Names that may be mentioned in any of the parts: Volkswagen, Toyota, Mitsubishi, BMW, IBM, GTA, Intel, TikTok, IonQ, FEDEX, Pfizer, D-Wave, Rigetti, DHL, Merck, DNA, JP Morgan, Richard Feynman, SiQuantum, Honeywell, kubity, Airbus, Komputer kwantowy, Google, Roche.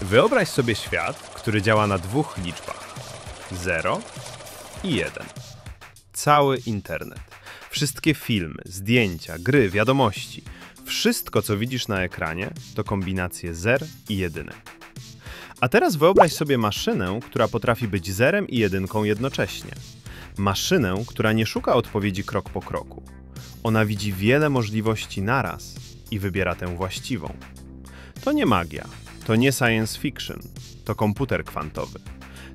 Wyobraź sobie świat, który działa na dwóch liczbach. 0 i 1. Cały internet. Wszystkie filmy, zdjęcia, gry, wiadomości. Wszystko, co widzisz na ekranie, to kombinacje zer i jedynek. A teraz wyobraź sobie maszynę, która potrafi być zerem i jedynką jednocześnie. Maszynę, która nie szuka odpowiedzi krok po kroku. Ona widzi wiele możliwości naraz i wybiera tę właściwą. To nie magia, to nie science fiction, to komputer kwantowy.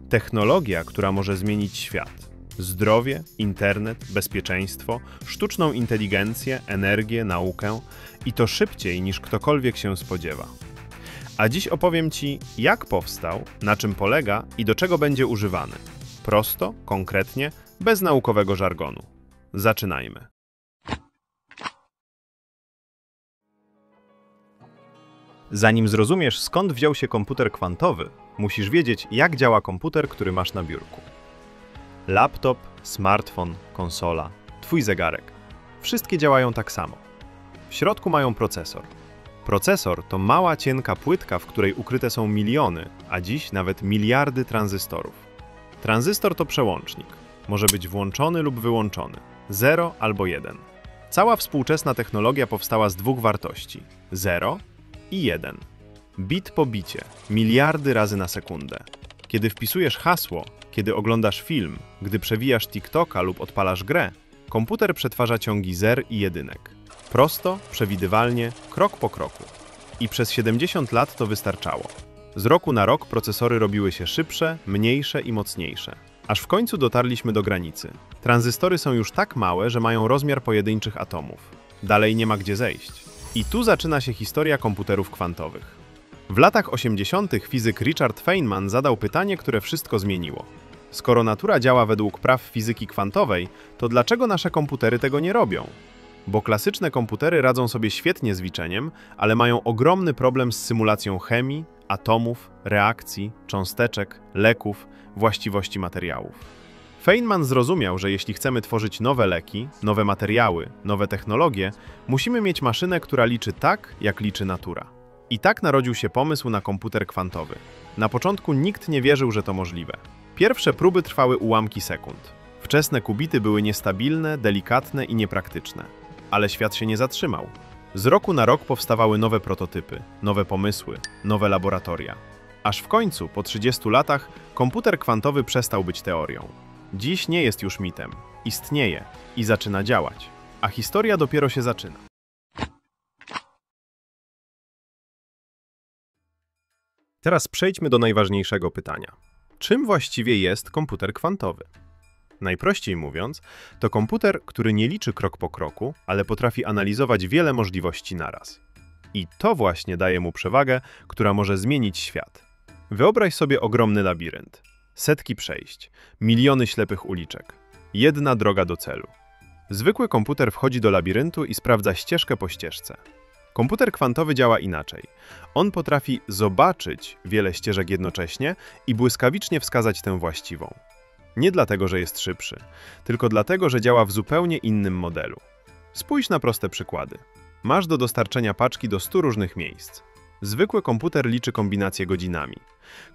Technologia, która może zmienić świat. Zdrowie, internet, bezpieczeństwo, sztuczną inteligencję, energię, naukę i to szybciej niż ktokolwiek się spodziewa. A dziś opowiem Ci, jak powstał, na czym polega i do czego będzie używany. Prosto, konkretnie, bez naukowego żargonu. Zaczynajmy. Zanim zrozumiesz, skąd wziął się komputer kwantowy, musisz wiedzieć, jak działa komputer, który masz na biurku. Laptop, smartfon, konsola, Twój zegarek. Wszystkie działają tak samo. W środku mają procesor. Procesor to mała, cienka płytka, w której ukryte są miliony, a dziś nawet miliardy tranzystorów. Tranzystor to przełącznik. Może być włączony lub wyłączony. 0 albo 1. Cała współczesna technologia powstała z dwóch wartości. 0 i 1. Bit po bicie, miliardy razy na sekundę. Kiedy wpisujesz hasło, kiedy oglądasz film, gdy przewijasz TikToka lub odpalasz grę, komputer przetwarza ciągi zer i jedynek. Prosto, przewidywalnie, krok po kroku. I przez 70 lat to wystarczało. Z roku na rok procesory robiły się szybsze, mniejsze i mocniejsze. Aż w końcu dotarliśmy do granicy. Tranzystory są już tak małe, że mają rozmiar pojedynczych atomów. Dalej nie ma gdzie zejść. I tu zaczyna się historia komputerów kwantowych. W latach 80. fizyk Richard Feynman zadał pytanie, które wszystko zmieniło. Skoro natura działa według praw fizyki kwantowej, to dlaczego nasze komputery tego nie robią? Bo klasyczne komputery radzą sobie świetnie z liczeniem, ale mają ogromny problem z symulacją chemii, atomów, reakcji, cząsteczek, leków, właściwości materiałów. Feynman zrozumiał, że jeśli chcemy tworzyć nowe leki, nowe materiały, nowe technologie, musimy mieć maszynę, która liczy tak, jak liczy natura. I tak narodził się pomysł na komputer kwantowy. Na początku nikt nie wierzył, że to możliwe. Pierwsze próby trwały ułamki sekund. Wczesne kubity były niestabilne, delikatne i niepraktyczne. Ale świat się nie zatrzymał. Z roku na rok powstawały nowe prototypy, nowe pomysły, nowe laboratoria. Aż w końcu, po 30 latach, komputer kwantowy przestał być teorią. Dziś nie jest już mitem. Istnieje i zaczyna działać. A historia dopiero się zaczyna. Teraz przejdźmy do najważniejszego pytania. Czym właściwie jest komputer kwantowy? Najprościej mówiąc, to komputer, który nie liczy krok po kroku, ale potrafi analizować wiele możliwości naraz. I to właśnie daje mu przewagę, która może zmienić świat. Wyobraź sobie ogromny labirynt, setki przejść, miliony ślepych uliczek, jedna droga do celu. Zwykły komputer wchodzi do labiryntu i sprawdza ścieżkę po ścieżce. Komputer kwantowy działa inaczej. On potrafi zobaczyć wiele ścieżek jednocześnie i błyskawicznie wskazać tę właściwą. Nie dlatego, że jest szybszy, tylko dlatego, że działa w zupełnie innym modelu. Spójrz na proste przykłady. Masz do dostarczenia paczki do 100 różnych miejsc. Zwykły komputer liczy kombinacje godzinami.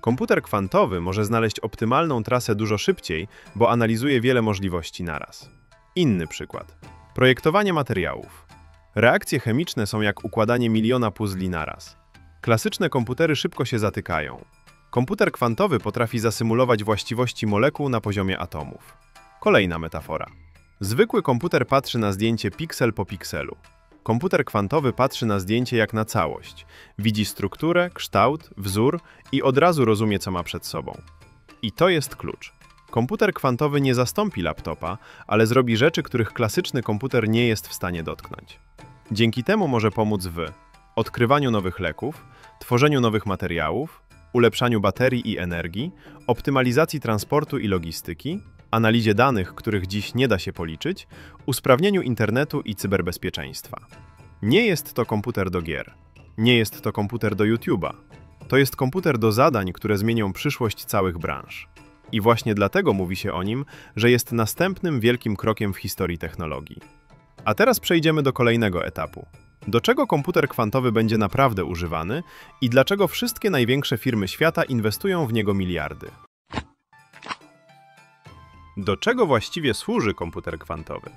Komputer kwantowy może znaleźć optymalną trasę dużo szybciej, bo analizuje wiele możliwości naraz. Inny przykład. Projektowanie materiałów. Reakcje chemiczne są jak układanie miliona puzli naraz. Klasyczne komputery szybko się zatykają. Komputer kwantowy potrafi zasymulować właściwości molekuł na poziomie atomów. Kolejna metafora. Zwykły komputer patrzy na zdjęcie piksel po pikselu. Komputer kwantowy patrzy na zdjęcie jak na całość. Widzi strukturę, kształt, wzór i od razu rozumie, co ma przed sobą. I to jest klucz. Komputer kwantowy nie zastąpi laptopa, ale zrobi rzeczy, których klasyczny komputer nie jest w stanie dotknąć. Dzięki temu może pomóc w odkrywaniu nowych leków, tworzeniu nowych materiałów, ulepszaniu baterii i energii, optymalizacji transportu i logistyki, analizie danych, których dziś nie da się policzyć, usprawnieniu internetu i cyberbezpieczeństwa. Nie jest to komputer do gier. Nie jest to komputer do YouTube'a. To jest komputer do zadań, które zmienią przyszłość całych branż. I właśnie dlatego mówi się o nim, że jest następnym wielkim krokiem w historii technologii. A teraz przejdziemy do kolejnego etapu. Do czego komputer kwantowy będzie naprawdę używany i dlaczego wszystkie największe firmy świata inwestują w niego miliardy? Do czego właściwie służy komputer kwantowy?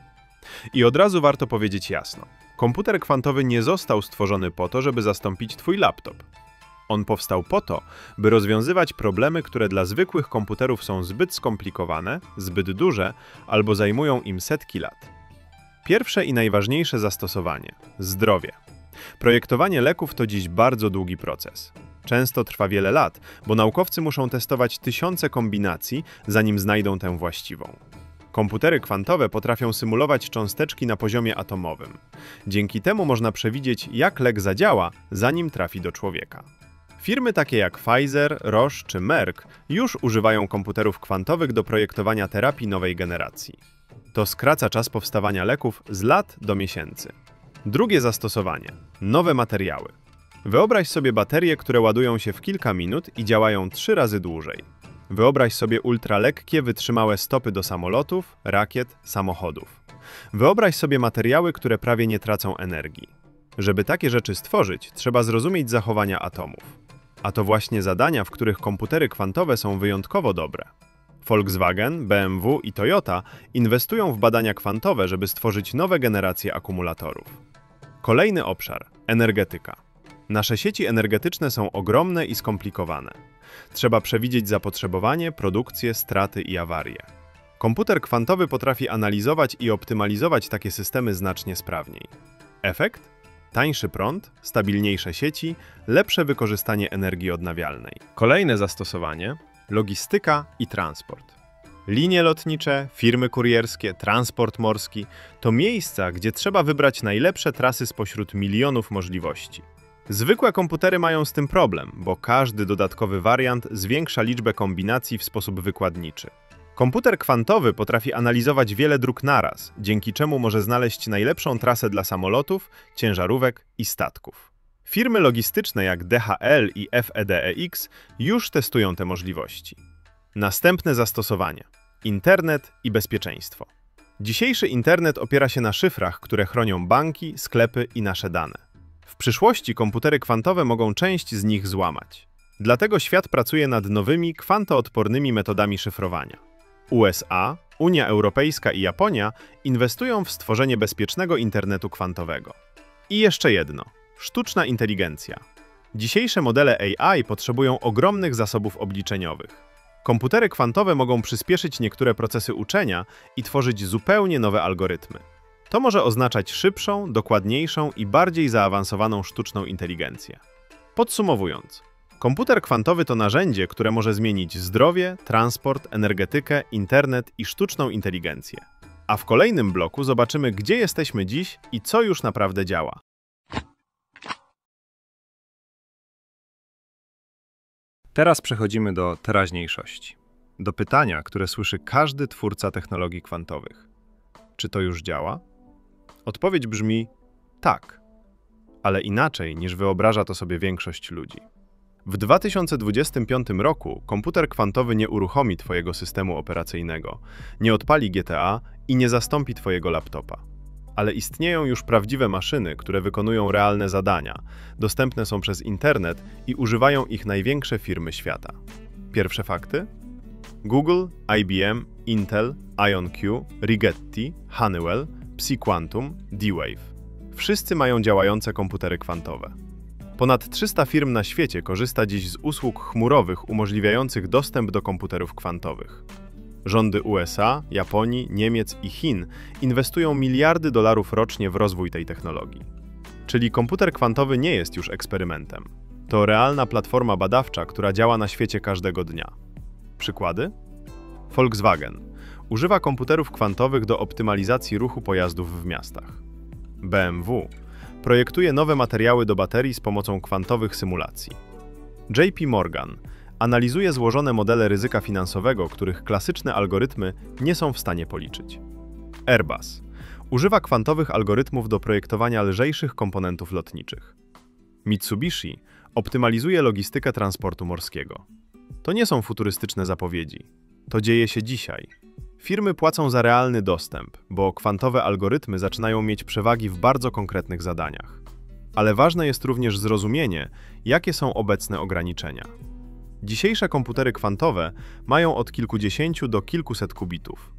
I od razu warto powiedzieć jasno. Komputer kwantowy nie został stworzony po to, żeby zastąpić twój laptop. On powstał po to, by rozwiązywać problemy, które dla zwykłych komputerów są zbyt skomplikowane, zbyt duże albo zajmują im setki lat. Pierwsze i najważniejsze zastosowanie – zdrowie. Projektowanie leków to dziś bardzo długi proces. Często trwa wiele lat, bo naukowcy muszą testować tysiące kombinacji, zanim znajdą tę właściwą. Komputery kwantowe potrafią symulować cząsteczki na poziomie atomowym. Dzięki temu można przewidzieć, jak lek zadziała, zanim trafi do człowieka. Firmy takie jak Pfizer, Roche czy Merck już używają komputerów kwantowych do projektowania terapii nowej generacji. To skraca czas powstawania leków z lat do miesięcy. Drugie zastosowanie – nowe materiały. Wyobraź sobie baterie, które ładują się w kilka minut i działają 3 razy dłużej. Wyobraź sobie ultralekkie, wytrzymałe stopy do samolotów, rakiet, samochodów. Wyobraź sobie materiały, które prawie nie tracą energii. Żeby takie rzeczy stworzyć, trzeba zrozumieć zachowania atomów. A to właśnie zadania, w których komputery kwantowe są wyjątkowo dobre. Volkswagen, BMW i Toyota inwestują w badania kwantowe, żeby stworzyć nowe generacje akumulatorów. Kolejny obszar – energetyka. Nasze sieci energetyczne są ogromne i skomplikowane. Trzeba przewidzieć zapotrzebowanie, produkcję, straty i awarie. Komputer kwantowy potrafi analizować i optymalizować takie systemy znacznie sprawniej. Efekt? Tańszy prąd, stabilniejsze sieci, lepsze wykorzystanie energii odnawialnej. Kolejne zastosowanie – logistyka i transport. Linie lotnicze, firmy kurierskie, transport morski – to miejsca, gdzie trzeba wybrać najlepsze trasy spośród milionów możliwości. Zwykłe komputery mają z tym problem, bo każdy dodatkowy wariant zwiększa liczbę kombinacji w sposób wykładniczy. Komputer kwantowy potrafi analizować wiele dróg naraz, dzięki czemu może znaleźć najlepszą trasę dla samolotów, ciężarówek i statków. Firmy logistyczne jak DHL i FEDEX już testują te możliwości. Następne zastosowanie – internet i bezpieczeństwo. Dzisiejszy internet opiera się na szyfrach, które chronią banki, sklepy i nasze dane. W przyszłości komputery kwantowe mogą część z nich złamać. Dlatego świat pracuje nad nowymi, kwantoodpornymi metodami szyfrowania. USA, Unia Europejska i Japonia inwestują w stworzenie bezpiecznego internetu kwantowego. I jeszcze jedno – sztuczna inteligencja. Dzisiejsze modele AI potrzebują ogromnych zasobów obliczeniowych. Komputery kwantowe mogą przyspieszyć niektóre procesy uczenia i tworzyć zupełnie nowe algorytmy. To może oznaczać szybszą, dokładniejszą i bardziej zaawansowaną sztuczną inteligencję. Podsumowując, komputer kwantowy to narzędzie, które może zmienić zdrowie, transport, energetykę, internet i sztuczną inteligencję. A w kolejnym bloku zobaczymy, gdzie jesteśmy dziś i co już naprawdę działa. Teraz przechodzimy do teraźniejszości. Do pytania, które słyszy każdy twórca technologii kwantowych. Czy to już działa? Odpowiedź brzmi tak, ale inaczej niż wyobraża to sobie większość ludzi. W 2025 roku komputer kwantowy nie uruchomi twojego systemu operacyjnego, nie odpali GTA i nie zastąpi twojego laptopa. Ale istnieją już prawdziwe maszyny, które wykonują realne zadania, dostępne są przez internet i używają ich największe firmy świata. Pierwsze fakty? Google, IBM, Intel, IonQ, Rigetti, Honeywell, SiQuantum, D-Wave. Wszyscy mają działające komputery kwantowe. Ponad 300 firm na świecie korzysta dziś z usług chmurowych umożliwiających dostęp do komputerów kwantowych. Rządy USA, Japonii, Niemiec i Chin inwestują miliardy dolarów rocznie w rozwój tej technologii. Czyli komputer kwantowy nie jest już eksperymentem. To realna platforma badawcza, która działa na świecie każdego dnia. Przykłady? Volkswagen używa komputerów kwantowych do optymalizacji ruchu pojazdów w miastach. BMW projektuje nowe materiały do baterii z pomocą kwantowych symulacji. JP Morgan analizuje złożone modele ryzyka finansowego, których klasyczne algorytmy nie są w stanie policzyć. Airbus używa kwantowych algorytmów do projektowania lżejszych komponentów lotniczych. Mitsubishi optymalizuje logistykę transportu morskiego. To nie są futurystyczne zapowiedzi. To dzieje się dzisiaj. Firmy płacą za realny dostęp, bo kwantowe algorytmy zaczynają mieć przewagi w bardzo konkretnych zadaniach. ale ważne jest również zrozumienie, jakie są obecne ograniczenia. Dzisiejsze komputery kwantowe mają od kilkudziesięciu do kilkuset kubitów.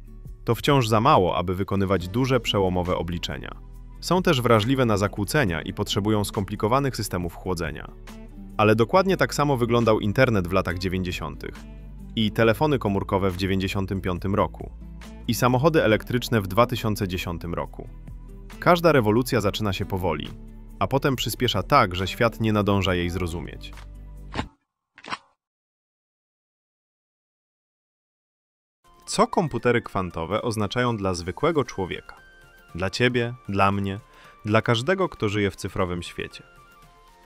To wciąż za mało, aby wykonywać duże, przełomowe obliczenia. Są też wrażliwe na zakłócenia i potrzebują skomplikowanych systemów chłodzenia. Ale dokładnie tak samo wyglądał internet w latach 90. i telefony komórkowe w 95 roku i samochody elektryczne w 2010 roku. Każda rewolucja zaczyna się powoli, a potem przyspiesza tak, że świat nie nadąża jej zrozumieć. Co komputery kwantowe oznaczają dla zwykłego człowieka? Dla ciebie, dla mnie, dla każdego, kto żyje w cyfrowym świecie.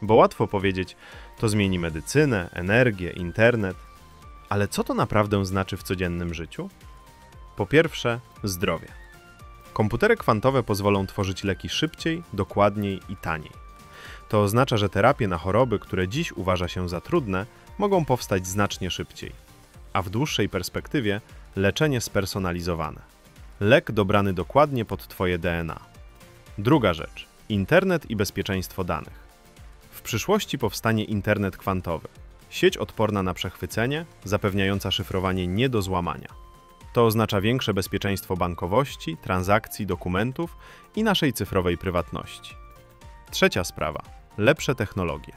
Bo łatwo powiedzieć, to zmieni medycynę, energię, internet. Ale co to naprawdę znaczy w codziennym życiu? Po pierwsze, zdrowie. Komputery kwantowe pozwolą tworzyć leki szybciej, dokładniej i taniej. To oznacza, że terapie na choroby, które dziś uważa się za trudne, mogą powstać znacznie szybciej. A w dłuższej perspektywie leczenie spersonalizowane. Lek dobrany dokładnie pod twoje DNA. Druga rzecz. Internet i bezpieczeństwo danych. W przyszłości powstanie internet kwantowy. Sieć odporna na przechwycenie, zapewniająca szyfrowanie nie do złamania. To oznacza większe bezpieczeństwo bankowości, transakcji, dokumentów i naszej cyfrowej prywatności. Trzecia sprawa. Lepsze technologie.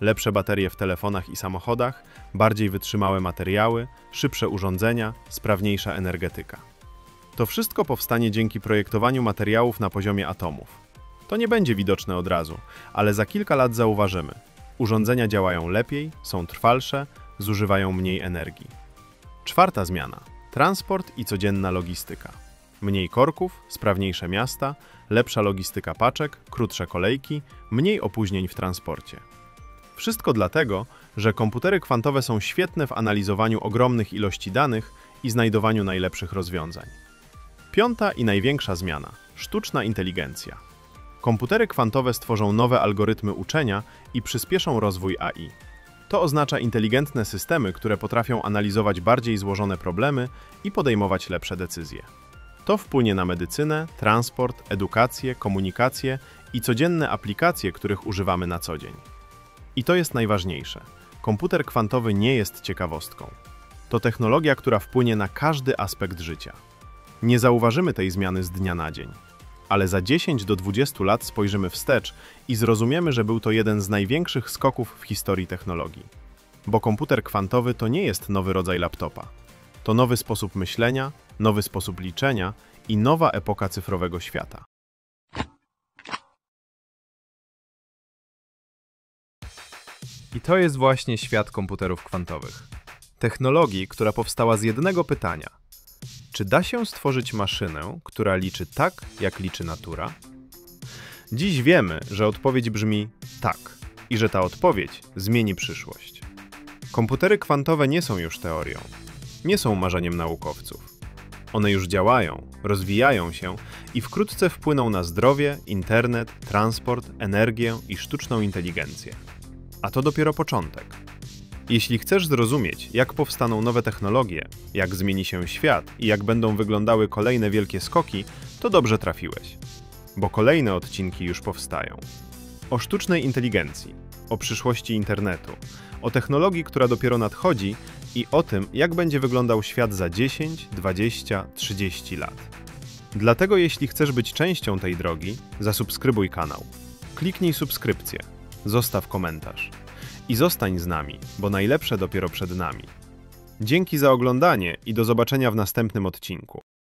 Lepsze baterie w telefonach i samochodach, bardziej wytrzymałe materiały, szybsze urządzenia, sprawniejsza energetyka. To wszystko powstanie dzięki projektowaniu materiałów na poziomie atomów. To nie będzie widoczne od razu, ale za kilka lat zauważymy. Urządzenia działają lepiej, są trwalsze, zużywają mniej energii. Czwarta zmiana. Transport i codzienna logistyka. Mniej korków, sprawniejsze miasta, lepsza logistyka paczek, krótsze kolejki, mniej opóźnień w transporcie. Wszystko dlatego, że komputery kwantowe są świetne w analizowaniu ogromnych ilości danych i znajdowaniu najlepszych rozwiązań. Piąta i największa zmiana. Sztuczna inteligencja. Komputery kwantowe stworzą nowe algorytmy uczenia i przyspieszą rozwój AI. To oznacza inteligentne systemy, które potrafią analizować bardziej złożone problemy i podejmować lepsze decyzje. To wpłynie na medycynę, transport, edukację, komunikację i codzienne aplikacje, których używamy na co dzień. I to jest najważniejsze. Komputer kwantowy nie jest ciekawostką. To technologia, która wpłynie na każdy aspekt życia. Nie zauważymy tej zmiany z dnia na dzień. Ale za 10 do 20 lat spojrzymy wstecz i zrozumiemy, że był to jeden z największych skoków w historii technologii. Bo komputer kwantowy to nie jest nowy rodzaj laptopa. To nowy sposób myślenia, nowy sposób liczenia i nowa epoka cyfrowego świata. I to jest właśnie świat komputerów kwantowych. Technologii, która powstała z jednego pytania. Czy da się stworzyć maszynę, która liczy tak, jak liczy natura? Dziś wiemy, że odpowiedź brzmi tak i że ta odpowiedź zmieni przyszłość. Komputery kwantowe nie są już teorią, nie są marzeniem naukowców. One już działają, rozwijają się i wkrótce wpłyną na zdrowie, internet, transport, energię i sztuczną inteligencję. A to dopiero początek. Jeśli chcesz zrozumieć, jak powstaną nowe technologie, jak zmieni się świat i jak będą wyglądały kolejne wielkie skoki, to dobrze trafiłeś. Bo kolejne odcinki już powstają. O sztucznej inteligencji, o przyszłości internetu, o technologii, która dopiero nadchodzi i o tym, jak będzie wyglądał świat za 10, 20, 30 lat. Dlatego jeśli chcesz być częścią tej drogi, zasubskrybuj kanał. Kliknij subskrypcję, zostaw komentarz. I zostań z nami, bo najlepsze dopiero przed nami. Dzięki za oglądanie i do zobaczenia w następnym odcinku.